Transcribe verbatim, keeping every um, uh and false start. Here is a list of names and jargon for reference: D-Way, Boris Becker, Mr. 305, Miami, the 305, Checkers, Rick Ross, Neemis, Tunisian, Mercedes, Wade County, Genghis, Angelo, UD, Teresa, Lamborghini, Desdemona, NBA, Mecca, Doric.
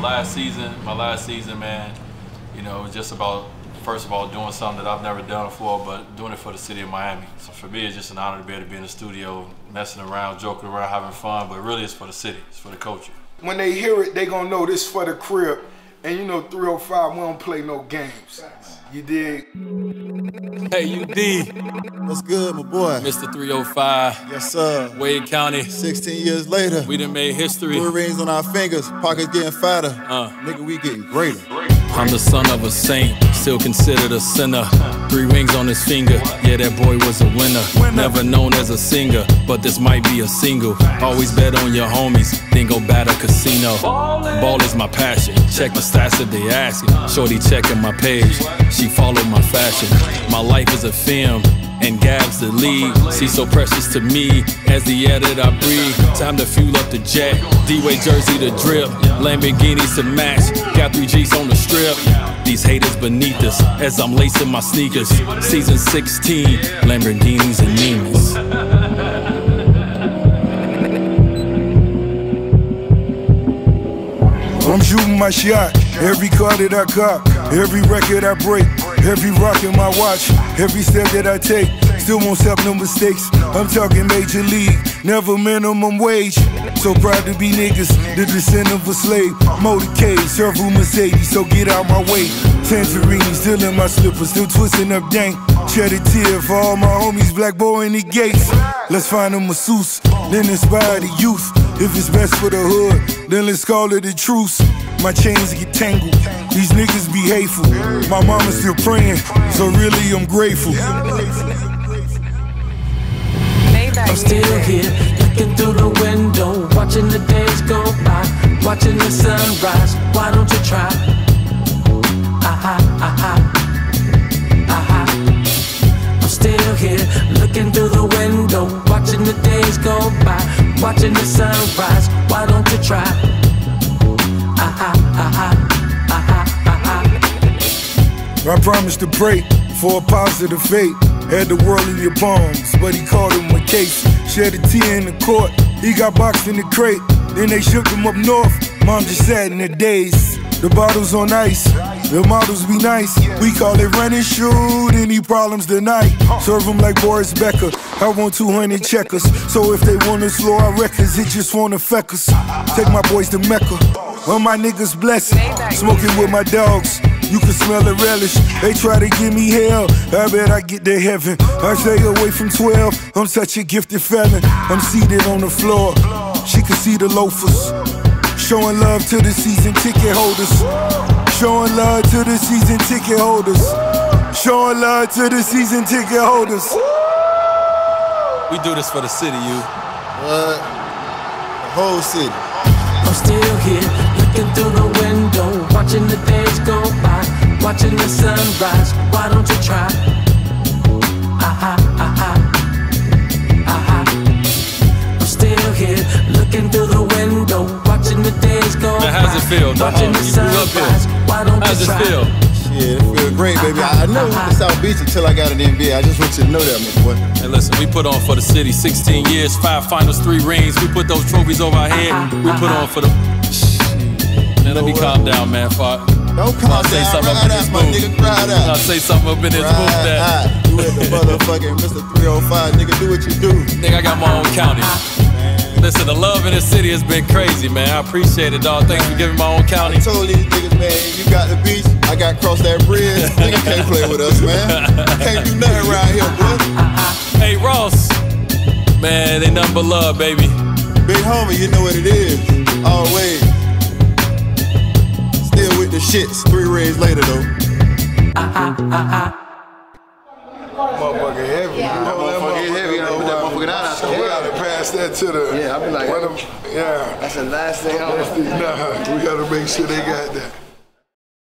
my last season, my last season, man, you know, it was just about, first of all, doing something that I've never done before, but doing it for the city of Miami. So for me, it's just an honor to be able to be in the studio, messing around, joking around, having fun, but really it's for the city, it's for the culture. When they hear it, they gonna know this for the crib. And you know, three oh five, we don't play no games. You dig? Hey, U D. What's good, my boy? Mister three oh five. Yes, sir. Wade County. sixteen years later. We done made history. Blue rings on our fingers. Pockets getting fatter. Uh, Nigga, we getting greater. I'm the son of a saint. Still considered a sinner. Three rings on his finger. Yeah, that boy was a winner. Never known as a singer, but this might be a single. Always bet on your homies, then go bat a casino. Ball is my passion. Check the stats if they asking. Shorty checking my page. She followed my fashion. My life is a film, and Gab's the lead. She's so precious to me, as the air that I breathe. Time to fuel up the jet, D-Way jersey to drip, Lamborghinis to match, got three G's on the strip. These haters beneath us, as I'm lacing my sneakers. Season sixteen, Lamborghinis and Neemis. I'm shooting my shot, every car that I cop, every record I break, every rock in my watch, every step that I take, still won't stop no mistakes. I'm talking major league, never minimum wage. So proud to be niggas, the descendant of a slave. Motorcade, several Mercedes, so get out my way. Tangerines, still in my slippers, still twisting up dank. Shed a tear for all my homies, black boy in the gates. Let's find a masseuse, then inspire the youth. If it's best for the hood, then let's call it a truce. My chains get tangled, these niggas be hateful. My mama's still praying, so really I'm grateful. I'm still here, looking through the window, watching the days go by, watching the sunrise. Why don't you try? Aha, aha, aha. I'm still here, looking through the window, watching the days go by, watching the sunrise. Why don't you try? Aha, aha, aha, aha. I promised to pray for a positive fate. Had the world in your palms, but he called him a case. Shed a tear in the court, he got boxed in the crate. Then they shook him up north, mom just sat in the daze. The bottles on ice, the models be nice. We call it run and shoot, any problems tonight. Serve them like Boris Becker, I want two hundred checkers. So if they wanna slow our records, it just wanna feck us. Take my boys to Mecca, well my niggas blessed. Smoking with my dogs, you can smell the relish. They try to give me hell, I bet I get to heaven. I stay away from twelve, I'm such a gifted felon. I'm seated on the floor, she can see the loafers. Showing love to the season ticket holders. Showing love to the season ticket holders. Showing love to the season ticket holders. We do this for the city, you. What? The whole city. I'm still here, looking through the window, watching the days go by, watching the sunrise. Why don't you try? Aha, aha, aha. I'm still here, looking through the window, watching the days go by. Now, how's it feel? Watching the sunrise. How does it feel? Shit, it feels great, baby. I, I never went to South Beach until I got in the N B A. I just want you to know that, my boy. Hey, listen, we put on for the city. sixteen years, five finals, three rings. We put those trophies over our head. We put on for the... Man, let me calm down, man. Fuck. Don't calm down. I'll say something up in this booth. I'll say something up in this booth that... You at the motherfucking Mister three oh five, nigga. Do what you do. Nigga, I got my own county. Listen, the love in this city has been crazy, man. I appreciate it, dog. Thanks for giving my own county. I told you niggas, man, you got the beach, I got crossed that bridge. Nigga can't play with us, man. Can't do nothing around here, bro. Hey, Ross. Man, they nothing but love, baby. Big homie, you know what it is. Always. Still with the shits. Three rings later, though. Uh-uh, uh-uh. Motherfucker heavy. Yeah. That motherfucker heavy. You gotta put that motherfucker down out there. We gotta pass that to the. Yeah, I be like. Them, yeah. That's the last thing I want. Nah, we gotta make sure they got that.